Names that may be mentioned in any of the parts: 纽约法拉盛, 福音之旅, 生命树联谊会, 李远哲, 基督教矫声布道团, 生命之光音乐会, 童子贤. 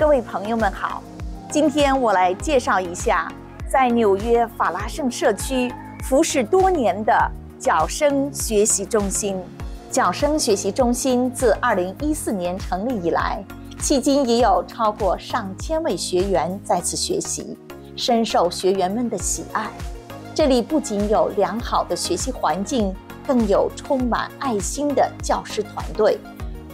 各位朋友们好，今天我来介绍一下在纽约法拉盛社区服侍多年的矫声学习中心。矫声学习中心自2014年成立以来，迄今已有超过上千位学员在此学习，深受学员们的喜爱。这里不仅有良好的学习环境，更有充满爱心的教师团队，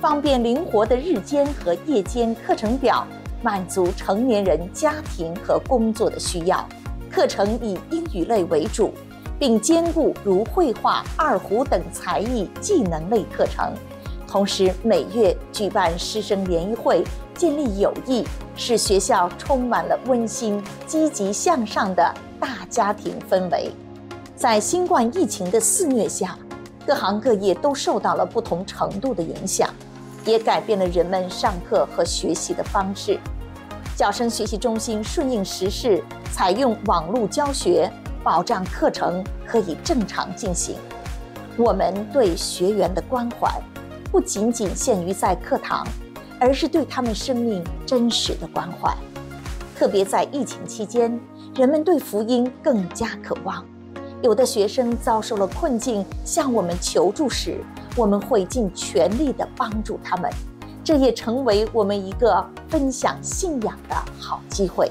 方便灵活的日间和夜间课程表，满足成年人家庭和工作的需要。课程以英语类为主，并兼顾如绘画、二胡等才艺技能类课程。同时，每月举办师生联谊会，建立友谊，使学校充满了温馨、积极向上的大家庭氛围。在新冠疫情的肆虐下，各行各业都受到了不同程度的影响，也改变了人们上课和学习的方式。矫声学习中心顺应时势，采用网络教学，保障课程可以正常进行。我们对学员的关怀不仅仅限于在课堂，而是对他们生命真实的关怀。特别在疫情期间，人们对福音更加渴望。有的学生遭受了困境，向我们求助时，我们会尽全力地帮助他们，这也成为我们一个分享信仰的好机会。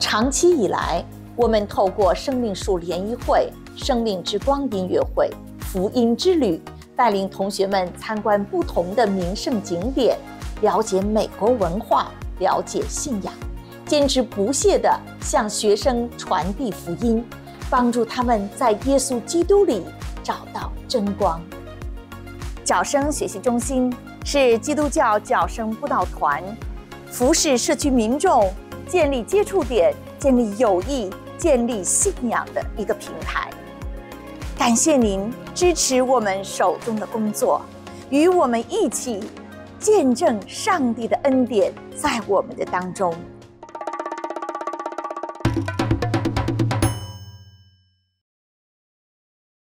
长期以来，我们透过生命树联谊会、生命之光音乐会、福音之旅，带领同学们参观不同的名胜景点，了解美国文化，了解信仰，坚持不懈地向学生传递福音，帮助他们在耶稣基督里找到真光。矫声学习中心是基督教矫声布道团，服侍社区民众，建立接触点，建立友谊，建立信仰的一个平台。感谢您支持我们手中的工作，与我们一起见证上帝的恩典在我们的当中。